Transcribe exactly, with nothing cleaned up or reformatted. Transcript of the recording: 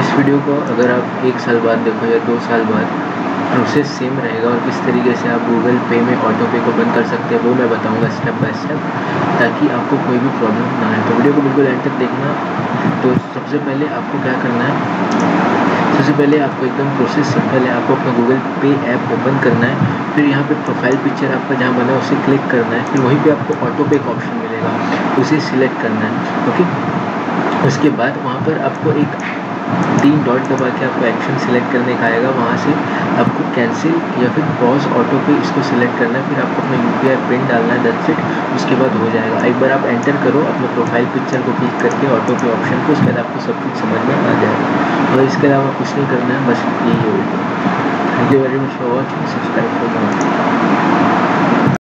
इस वीडियो को अगर आप एक साल बाद देखो या दो साल बाद, प्रोसेस सेम रहेगा। और किस तरीके से आप गूगल पे में ऑटो पे को बंद कर सकते हैं वो मैं बताऊंगा स्टेप बाय स्टेप, ताकि आपको कोई भी प्रॉब्लम ना आए। तो वीडियो को बिल्कुल एंड तक देखना। तो सबसे पहले आपको क्या करना है, सबसे पहले आपको एकदम प्रोसेस सिंपल है। आपको अपना गूगल पे ऐप ओपन करना है, फिर यहाँ पे प्रोफाइल पिक्चर आपका जहाँ बना है उसे क्लिक करना है। फिर वहीं पर आपको ऑटो पे का ऑप्शन मिलेगा, उसे सिलेक्ट करना है। ओके, उसके बाद वहाँ पर आपको एक तीन डॉट दबा के आपको एक्शन सिलेक्ट करने का आएगा। वहाँ से आपको कैंसिल या फिर पॉज ऑटो पे इसको सिलेक्ट करना है। फिर आपको अपना यूपीआई पिन डालना है, दैट्स इट। उसके बाद हो जाएगा। एक बार आप एंटर करो अपने प्रोफाइल पिक्चर को क्लिक करके ऑटो पे ऑप्शन को, उसके बाद आपको सब कुछ समझ में आ जाएगा। और इसके अलावा कुछ नहीं करना है, बस यही होगा। Thank you very much for watching. Subscribe for more.